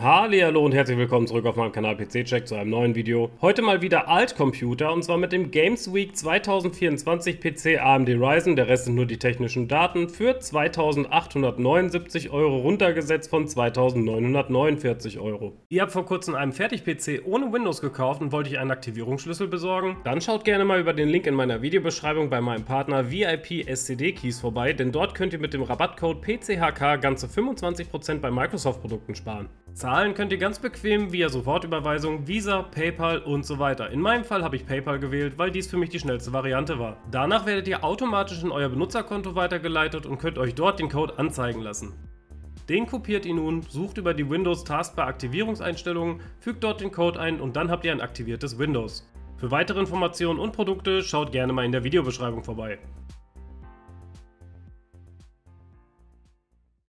Hallihallo und herzlich willkommen zurück auf meinem Kanal PC-Check zu einem neuen Video. Heute mal wieder Altcomputer und zwar mit dem Games Week 2024 PC AMD Ryzen, der Rest sind nur die technischen Daten, für 2.879 € runtergesetzt von 2.949 €. Ihr habt vor kurzem einen Fertig-PC ohne Windows gekauft und wollt euch einen Aktivierungsschlüssel besorgen? Dann schaut gerne mal über den Link in meiner Videobeschreibung bei meinem Partner VIP-SCD-Keys vorbei, denn dort könnt ihr mit dem Rabattcode PCHK ganze 25% bei Microsoft-Produkten sparen. Zahlen könnt ihr ganz bequem via Sofortüberweisung, Visa, PayPal und so weiter. In meinem Fall habe ich PayPal gewählt, weil dies für mich die schnellste Variante war. Danach werdet ihr automatisch in euer Benutzerkonto weitergeleitet und könnt euch dort den Code anzeigen lassen. Den kopiert ihr nun, sucht über die Windows-Taskbar Aktivierungseinstellungen, fügt dort den Code ein und dann habt ihr ein aktiviertes Windows. Für weitere Informationen und Produkte schaut gerne mal in der Videobeschreibung vorbei.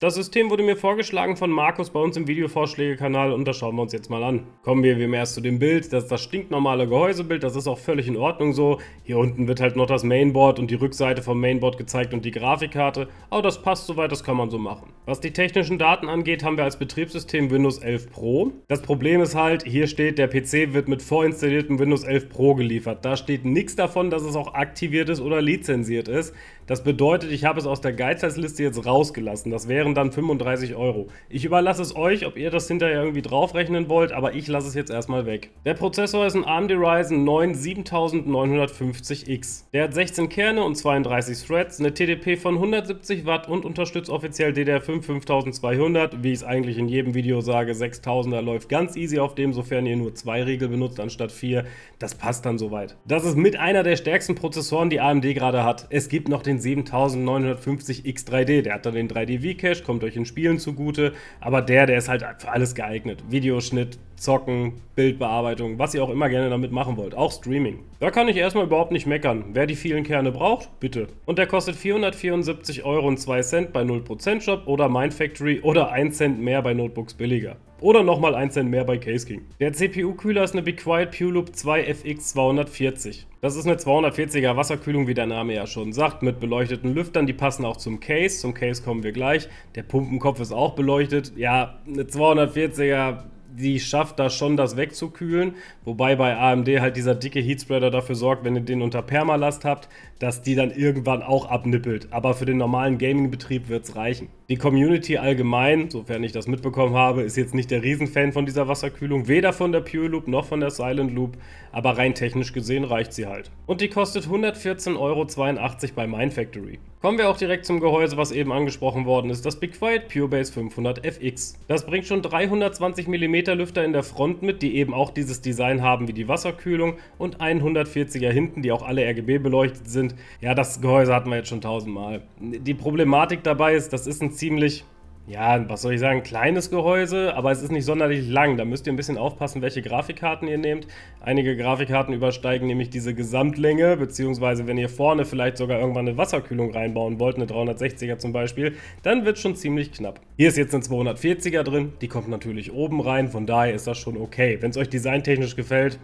Das System wurde mir vorgeschlagen von Markus bei uns im Videovorschläge-Kanal und das schauen wir uns jetzt mal an. Kommen wir erst zu dem Bild, das ist das stinknormale Gehäusebild, das ist auch völlig in Ordnung so. Hier unten wird halt noch das Mainboard und die Rückseite vom Mainboard gezeigt und die Grafikkarte, aber das passt soweit, das kann man so machen. Was die technischen Daten angeht, haben wir als Betriebssystem Windows 11 Pro. Das Problem ist halt, hier steht, der PC wird mit vorinstalliertem Windows 11 Pro geliefert. Da steht nichts davon, dass es auch aktiviert ist oder lizenziert ist. Das bedeutet, ich habe es aus der Geizhals-Liste jetzt rausgelassen, das wären dann 35 €. Ich überlasse es euch, ob ihr das hinterher irgendwie draufrechnen wollt, aber ich lasse es jetzt erstmal weg. Der Prozessor ist ein AMD Ryzen 9 7950X. Der hat 16 Kerne und 32 Threads, eine TDP von 170 Watt und unterstützt offiziell DDR5 5200, wie ich es eigentlich in jedem Video sage, 6000er läuft ganz easy auf dem, sofern ihr nur 2 Riegel benutzt anstatt 4. Das passt dann soweit. Das ist mit einer der stärksten Prozessoren, die AMD gerade hat. Es gibt noch den 7950X 3D, der hat dann den 3D-V-Cache, kommt euch in Spielen zugute, aber der ist halt für alles geeignet. Videoschnitt, Zocken, Bildbearbeitung, was ihr auch immer gerne damit machen wollt, auch Streaming. Da kann ich erstmal überhaupt nicht meckern. Wer die vielen Kerne braucht, bitte. Und der kostet 474,02 € bei 0% Shop oder Mindfactory oder 1 Cent mehr bei Notebooks billiger. Oder nochmal 1 Cent mehr bei Case King. Der CPU-Kühler ist eine BeQuiet Pure Loop 2 FX 240. Das ist eine 240er Wasserkühlung, wie der Name ja schon sagt, mit beleuchteten Lüftern, die passen auch zum Case. Zum Case kommen wir gleich. Der Pumpenkopf ist auch beleuchtet. Ja, eine 240er... die schafft das schon, das wegzukühlen, wobei bei AMD halt dieser dicke Heatspreader dafür sorgt, wenn ihr den unter Permalast habt, dass die dann irgendwann auch abnippelt. Aber für den normalen Gaming-Betrieb wird es reichen. Die Community allgemein, sofern ich das mitbekommen habe, ist jetzt nicht der Riesenfan von dieser Wasserkühlung, weder von der Pure Loop noch von der Silent Loop, aber rein technisch gesehen reicht sie halt. Und die kostet 114,82 € bei Mindfactory. Kommen wir auch direkt zum Gehäuse, was eben angesprochen worden ist, das BeQuiet Pure Base 500 FX. Das bringt schon 320 mm Lüfter in der Front mit, die eben auch dieses Design haben wie die Wasserkühlung und 140er hinten, die auch alle RGB beleuchtet sind. Ja, das Gehäuse hatten wir jetzt schon tausendmal. Die Problematik dabei ist, das ist ein ziemlich... ja, was soll ich sagen, kleines Gehäuse, aber es ist nicht sonderlich lang. Da müsst ihr ein bisschen aufpassen, welche Grafikkarten ihr nehmt. Einige Grafikkarten übersteigen nämlich diese Gesamtlänge, beziehungsweise wenn ihr vorne vielleicht sogar irgendwann eine Wasserkühlung reinbauen wollt, eine 360er zum Beispiel, dann wird es schon ziemlich knapp. Hier ist jetzt eine 240er drin, die kommt natürlich oben rein, von daher ist das schon okay. Wenn es euch designtechnisch gefällt...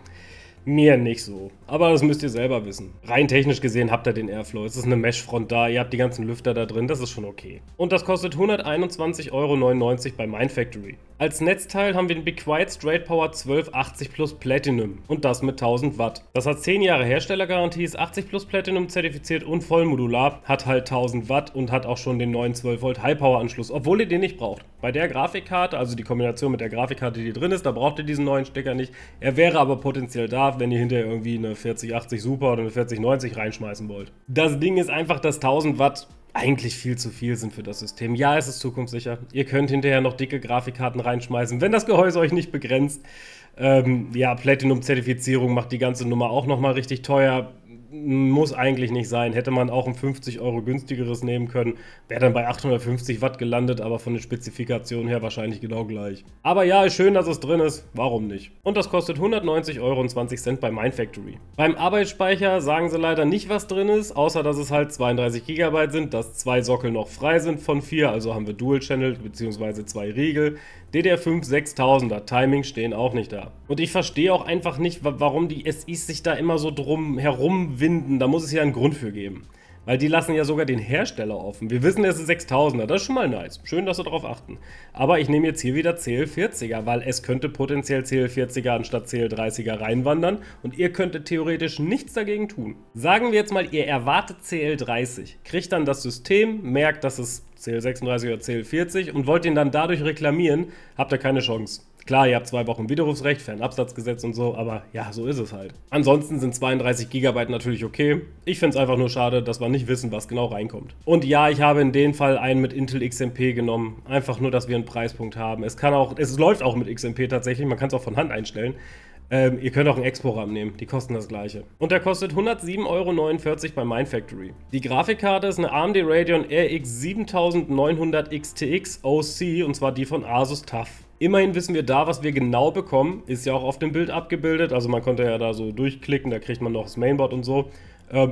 mir nicht so, aber das müsst ihr selber wissen. Rein technisch gesehen habt ihr den Airflow, es ist eine Meshfront da, ihr habt die ganzen Lüfter da drin, das ist schon okay. Und das kostet 121,99 € bei Mindfactory. Als Netzteil haben wir den BeQuiet Straight Power 12 80 Plus Platinum und das mit 1000 Watt. Das hat 10 Jahre Herstellergarantie, ist 80 Plus Platinum zertifiziert und vollmodular, hat halt 1000 Watt und hat auch schon den neuen 12 Volt High Power Anschluss, obwohl ihr den nicht braucht. Bei der Grafikkarte, also die Kombination mit der Grafikkarte, die drin ist, da braucht ihr diesen neuen Stecker nicht. Er wäre aber potenziell da, wenn ihr hinterher irgendwie eine 4080 Super oder eine 4090 reinschmeißen wollt. Das Ding ist einfach, dass 1000 Watt eigentlich viel zu viel sind für das System. Ja, es ist zukunftssicher. Ihr könnt hinterher noch dicke Grafikkarten reinschmeißen, wenn das Gehäuse euch nicht begrenzt. Ja, Platinum-Zertifizierung macht die ganze Nummer auch nochmal richtig teuer. Muss eigentlich nicht sein. Hätte man auch ein 50 € günstigeres nehmen können, wäre dann bei 850 Watt gelandet, aber von den Spezifikationen her wahrscheinlich genau gleich. Aber ja, ist schön, dass es drin ist. Warum nicht? Und das kostet 190,20 € bei Mindfactory. Beim Arbeitsspeicher sagen sie leider nicht, was drin ist, außer dass es halt 32 GB sind, dass 2 Sockel noch frei sind von 4, also haben wir Dual Channel bzw. 2 Riegel. DDR5 6000er, Timing stehen auch nicht da. Und ich verstehe auch einfach nicht, warum die SIs sich da immer so drum herum winden, da muss es ja einen Grund für geben. Weil die lassen ja sogar den Hersteller offen. Wir wissen, es ist 6000er, das ist schon mal nice. Schön, dass wir darauf achten. Aber ich nehme jetzt hier wieder CL40er, weil es könnte potenziell CL40er anstatt CL30er reinwandern und ihr könntet theoretisch nichts dagegen tun. Sagen wir jetzt mal, ihr erwartet CL30, kriegt dann das System, merkt, dass es CL36 oder CL40 und wollt ihn dann dadurch reklamieren, habt ihr keine Chance. Klar, ihr habt 2 Wochen Widerrufsrecht, Fernabsatzgesetz und so, aber ja, so ist es halt. Ansonsten sind 32 GB natürlich okay. Ich finde es einfach nur schade, dass wir nicht wissen, was genau reinkommt. Und ja, ich habe in dem Fall einen mit Intel XMP genommen. Einfach nur, dass wir einen Preispunkt haben. Es kann auch, es läuft auch mit XMP tatsächlich, man kann es auch von Hand einstellen. Ihr könnt auch einen Expo-RAM nehmen, die kosten das gleiche. Und der kostet 107,49 € bei Mindfactory. Die Grafikkarte ist eine AMD Radeon RX 7900 XTX OC und zwar die von Asus TUF. Immerhin wissen wir da, was wir genau bekommen, ist ja auch auf dem Bild abgebildet, also man konnte ja da so durchklicken, da kriegt man noch das Mainboard und so.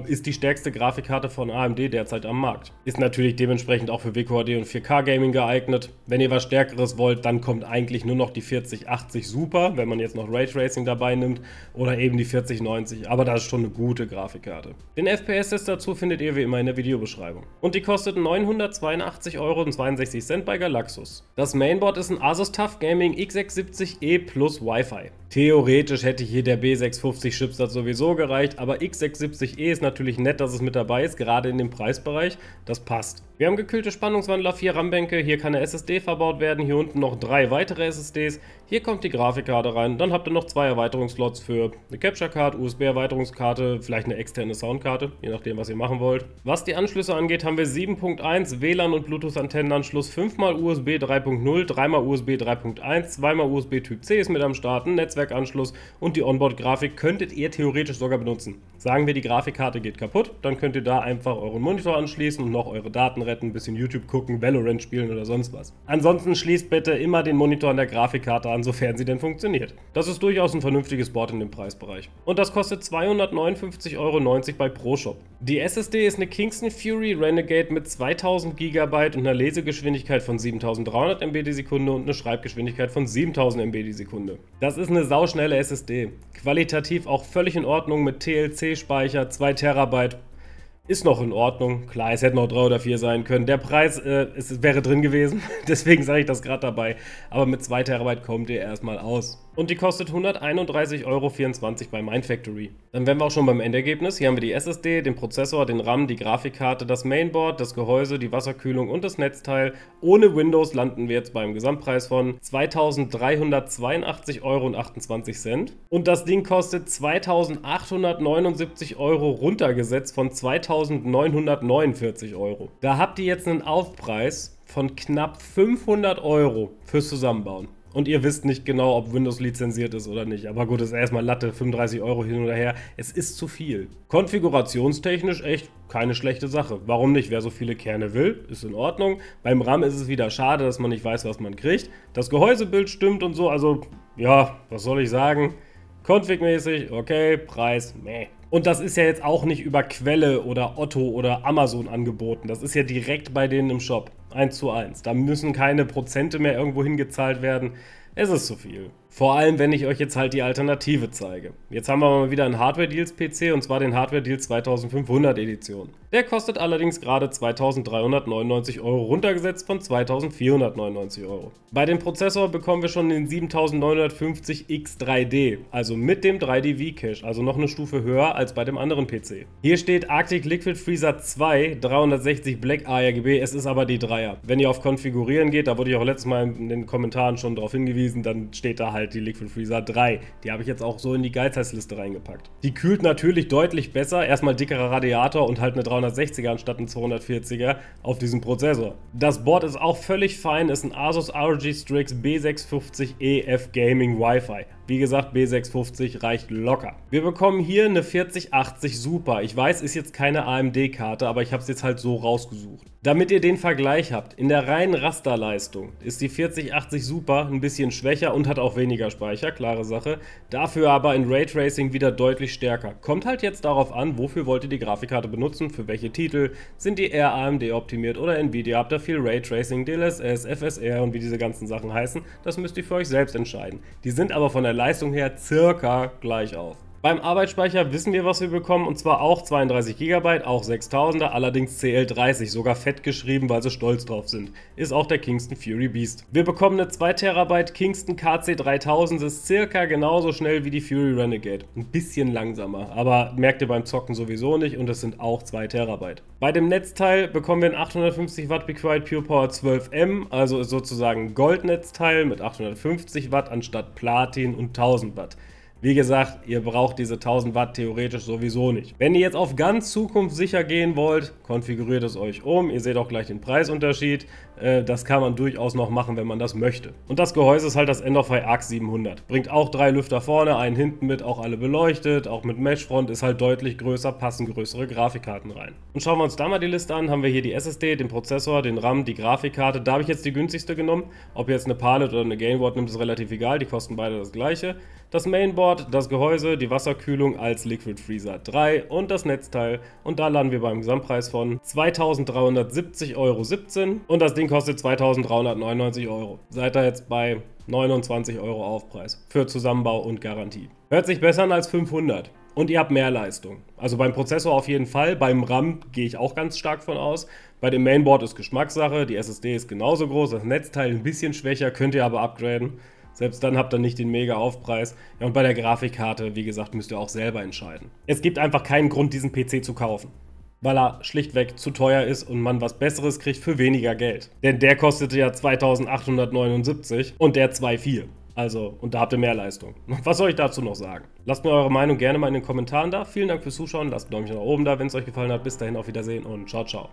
Ist die stärkste Grafikkarte von AMD derzeit am Markt. Ist natürlich dementsprechend auch für WQHD und 4K Gaming geeignet. Wenn ihr was Stärkeres wollt, dann kommt eigentlich nur noch die 4080 Super, wenn man jetzt noch Raytracing dabei nimmt, oder eben die 4090, aber das ist schon eine gute Grafikkarte. Den FPS-Test dazu findet ihr wie immer in der Videobeschreibung. Und die kostet 982,62 € bei Galaxus. Das Mainboard ist ein Asus TUF Gaming X670E Plus WiFi. Theoretisch hätte hier der B650-Chipsatz sowieso gereicht, aber X670E ist natürlich nett, dass es mit dabei ist, gerade in dem Preisbereich, das passt. Wir haben gekühlte Spannungswandler, 4 RAM-Bänke, hier kann eine SSD verbaut werden, hier unten noch 3 weitere SSDs, hier kommt die Grafikkarte rein, dann habt ihr noch 2 Erweiterungsslots für eine Capture-Card, USB-Erweiterungskarte, vielleicht eine externe Soundkarte, je nachdem was ihr machen wollt. Was die Anschlüsse angeht, haben wir 7.1 WLAN und Bluetooth-Antennenanschluss, 5x USB 3.0, 3x USB 3.1, 2x USB Typ C ist mit am Start, ein Netzwerkanschluss und die Onboard-Grafik könntet ihr theoretisch sogar benutzen. Sagen wir, die Grafikkarte geht kaputt, dann könnt ihr da einfach euren Monitor anschließen und noch eure Daten retten, ein bisschen YouTube gucken, Valorant spielen oder sonst was. Ansonsten schließt bitte immer den Monitor an der Grafikkarte an, sofern sie denn funktioniert. Das ist durchaus ein vernünftiges Board in dem Preisbereich. Und das kostet 259,90 € bei ProShop. Die SSD ist eine Kingston Fury Renegade mit 2000 GB und einer Lesegeschwindigkeit von 7300 MB die Sekunde und eine Schreibgeschwindigkeit von 7000 MB die Sekunde. Das ist eine sauschnelle SSD. Qualitativ auch völlig in Ordnung mit TLC-Speicher, 2 Terabyte. Ist noch in Ordnung. Klar, es hätten auch 3 oder 4 sein können. Der Preis es wäre drin gewesen, deswegen sage ich das gerade dabei. Aber mit 2 Terabyte kommt ihr erstmal aus. Und die kostet 131,24 € bei Mindfactory. Dann wären wir auch schon beim Endergebnis. Hier haben wir die SSD, den Prozessor, den RAM, die Grafikkarte, das Mainboard, das Gehäuse, die Wasserkühlung und das Netzteil. Ohne Windows landen wir jetzt beim Gesamtpreis von 2382,28 € und das Ding kostet 2879 € runtergesetzt von 2949 €. Da habt ihr jetzt einen Aufpreis von knapp 500 € fürs Zusammenbauen. Und ihr wisst nicht genau, ob Windows lizenziert ist oder nicht. Aber gut, das ist erstmal Latte, 35 € hin oder her. Es ist zu viel. Konfigurationstechnisch echt keine schlechte Sache. Warum nicht? Wer so viele Kerne will, ist in Ordnung. Beim RAM ist es wieder schade, dass man nicht weiß, was man kriegt. Das Gehäusebild stimmt und so. Also, ja, was soll ich sagen? Config-mäßig, okay, Preis, meh. Und das ist ja jetzt auch nicht über Quelle oder Otto oder Amazon angeboten. Das ist ja direkt bei denen im Shop. 1:1. Da müssen keine Prozente mehr irgendwo hingezahlt werden. Es ist zu viel. Vor allem, wenn ich euch jetzt halt die Alternative zeige. Jetzt haben wir mal wieder einen Hardware-Deals PC und zwar den Hardware-Deals 2500 Edition. Der kostet allerdings gerade 2399 € runtergesetzt von 2499 €. Bei dem Prozessor bekommen wir schon den 7950X3D, also mit dem 3D-V-Cache, also noch eine Stufe höher als bei dem anderen PC. Hier steht Arctic Liquid Freezer 2, 360 Black ARGB, es ist aber die 3er. Wenn ihr auf Konfigurieren geht, da wurde ich auch letztes Mal in den Kommentaren schon darauf hingewiesen, dann steht da halt die Liquid Freezer 3. Die habe ich jetzt auch so in die Geizheißliste reingepackt. Die kühlt natürlich deutlich besser. Erstmal dickerer Radiator und halt eine 360er anstatt ein 240er auf diesem Prozessor. Das Board ist auch völlig fein. Ist ein Asus ROG Strix B650EF Gaming WiFi. Wie gesagt, B650 reicht locker. Wir bekommen hier eine 4080 Super. Ich weiß, ist jetzt keine AMD-Karte, aber ich habe es jetzt halt so rausgesucht. Damit ihr den Vergleich habt, in der reinen Rasterleistung ist die 4080 Super ein bisschen schwächer und hat auch weniger Speicher, klare Sache. Dafür aber in Raytracing wieder deutlich stärker. Kommt halt jetzt darauf an, wofür wollt ihr die Grafikkarte benutzen, für welche Titel, sind die eher AMD optimiert oder Nvidia, habt ihr viel Raytracing, DLSS, FSR und wie diese ganzen Sachen heißen, das müsst ihr für euch selbst entscheiden. Die sind aber von der Leistung her circa gleich auf. Beim Arbeitsspeicher wissen wir, was wir bekommen, und zwar auch 32 GB, auch 6000er, allerdings CL30, sogar fett geschrieben, weil sie stolz drauf sind. Ist auch der Kingston Fury Beast. Wir bekommen eine 2 TB Kingston KC3000, ist circa genauso schnell wie die Fury Renegade. Ein bisschen langsamer, aber merkt ihr beim Zocken sowieso nicht, und es sind auch 2 TB. Bei dem Netzteil bekommen wir ein 850 Watt Be-Quiet Pure Power 12M, also ist sozusagen ein Goldnetzteil mit 850 Watt anstatt Platin und 1000 Watt. Wie gesagt, ihr braucht diese 1000 Watt theoretisch sowieso nicht. Wenn ihr jetzt auf ganz Zukunft sicher gehen wollt, konfiguriert es euch um. Ihr seht auch gleich den Preisunterschied. Das kann man durchaus noch machen, wenn man das möchte. Und das Gehäuse ist halt das End-of-Eye Arc 700. Bringt auch 3 Lüfter vorne, einen hinten mit, auch alle beleuchtet. Auch mit Meshfront, ist halt deutlich größer, passen größere Grafikkarten rein. Und schauen wir uns da mal die Liste an. Haben wir hier die SSD, den Prozessor, den RAM, die Grafikkarte. Da habe ich jetzt die günstigste genommen. Ob ihr jetzt eine Palette oder eine Gainboard nimmt, ist relativ egal. Die kosten beide das gleiche. Das Mainboard, das Gehäuse, die Wasserkühlung als Liquid Freezer 3 und das Netzteil, und da landen wir beim Gesamtpreis von 2.370,17 € und das Ding kostet 2.399 €. Seid da jetzt bei 29 € Aufpreis für Zusammenbau und Garantie. Hört sich besser an als 500. Und ihr habt mehr Leistung. Also beim Prozessor auf jeden Fall, beim RAM gehe ich auch ganz stark von aus. Bei dem Mainboard ist Geschmackssache, die SSD ist genauso groß, das Netzteil ein bisschen schwächer, könnt ihr aber upgraden. Selbst dann habt ihr nicht den Mega-Aufpreis. Ja, und bei der Grafikkarte, wie gesagt, müsst ihr auch selber entscheiden. Es gibt einfach keinen Grund, diesen PC zu kaufen, weil er schlichtweg zu teuer ist und man was Besseres kriegt für weniger Geld. Denn der kostete ja 2.879 und der 2.4. Also, und da habt ihr mehr Leistung. Was soll ich dazu noch sagen? Lasst mir eure Meinung gerne mal in den Kommentaren da. Vielen Dank fürs Zuschauen, lasst einen Daumen nach oben da, wenn es euch gefallen hat. Bis dahin, auf Wiedersehen und ciao, ciao.